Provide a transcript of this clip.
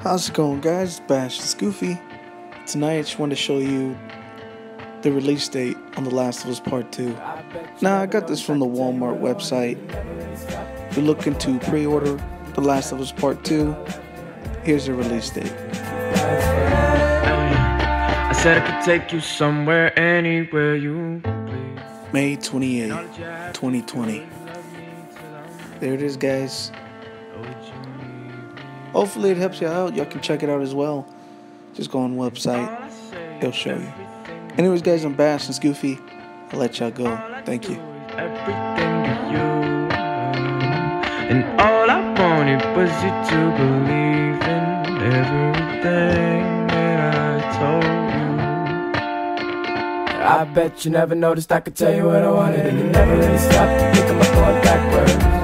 How's it going, guys? Bash, it's Goofy. Tonight I just wanted to show you the release date on The Last of Us Part 2. Now I got this from the Walmart website. If you're looking to pre-order The Last of Us Part 2, here's the release date. I said I could take you somewhere, anywhere you please. May 28, 2020. There it is, guys. Hopefully it helps you out. Y'all can check it out as well. Just go on the website. It'll show you. Anyways, guys, I'm Bash. It's Goofy. I'll let y'all go. Thank you. And all I wanted was you to believe in everything that I told you. I bet you never noticed I could tell you what I wanted, and you never really stopped. Look at my going backwards.